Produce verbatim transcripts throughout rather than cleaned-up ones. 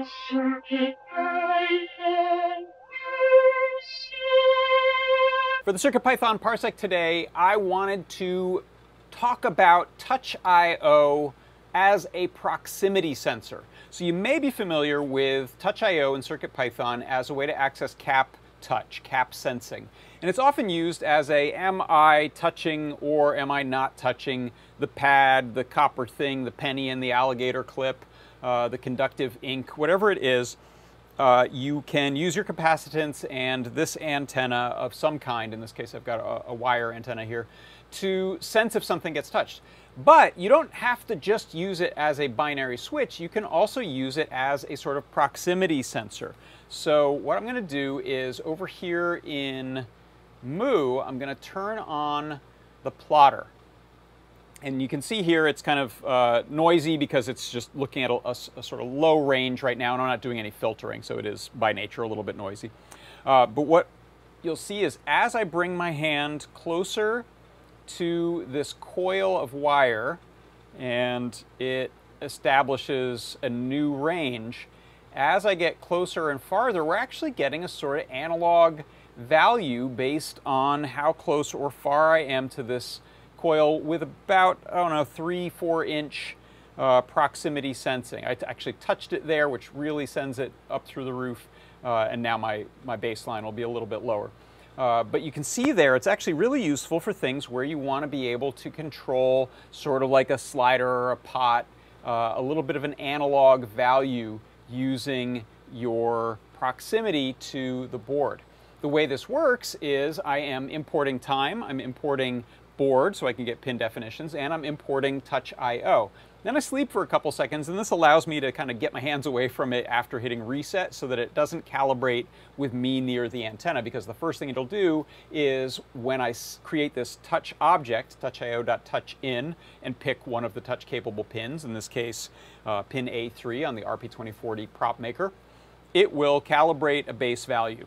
on CircuitPython. For the CircuitPython Parsec today, I wanted to talk about TouchIO as a proximity sensor. So you may be familiar with TouchIO and CircuitPython as a way to access cap touch, cap sensing. And it's often used as a, am I touching or am I not touching the pad, the copper thing, the penny and the alligator clip, uh, the conductive ink, whatever it is. Uh, you can use your capacitance and this antenna of some kind, in this case I've got a, a wire antenna here, to sense if something gets touched. But you don't have to just use it as a binary switch, you can also use it as a sort of proximity sensor. So what I'm going to do is over here in Mu, I'm going to turn on the plotter. And you can see here it's kind of uh, noisy because it's just looking at a, a, a sort of low range right now, and I'm not doing any filtering, so it is by nature a little bit noisy. Uh, but what you'll see is as I bring my hand closer to this coil of wire, and it establishes a new range, as I get closer and farther, we're actually getting a sort of analog value based on how close or far I am to this coil with about, I don't know, three, four inch uh, proximity sensing. I actually touched it there, which really sends it up through the roof, uh, and now my, my baseline will be a little bit lower. Uh, but you can see there, it's actually really useful for things where you want to be able to control sort of like a slider or a pot, uh, a little bit of an analog value using your proximity to the board. The way this works is I am importing time, I'm importing board so I can get pin definitions, and I'm importing TouchIO. Then I sleep for a couple seconds, and this allows me to kind of get my hands away from it after hitting reset so that it doesn't calibrate with me near the antenna, because the first thing it'll do is when I create this touch object, touch I O dot touch in, and pick one of the touch capable pins, in this case uh, pin A three on the R P twenty forty prop maker, it will calibrate a base value.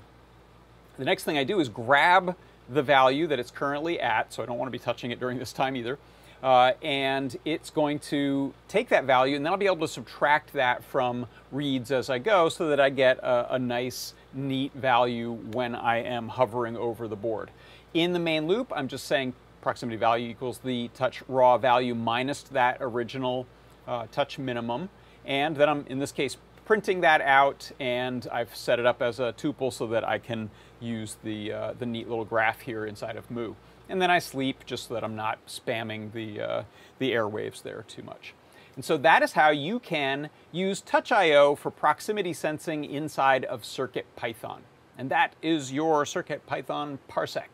The next thing I do is grab the value that it's currently at, so I don't want to be touching it during this time either, uh, and it's going to take that value, and then I'll be able to subtract that from reads as I go so that I get a, a nice, neat value when I am hovering over the board. In the main loop, I'm just saying proximity value equals the touch raw value minus that original uh, touch minimum, and then I'm, in this case, printing that out, and I've set it up as a tuple so that I can use the, uh, the neat little graph here inside of Mu. And then I sleep just so that I'm not spamming the, uh, the airwaves there too much. And so that is how you can use TouchIO for proximity sensing inside of CircuitPython. And that is your CircuitPython Parsec.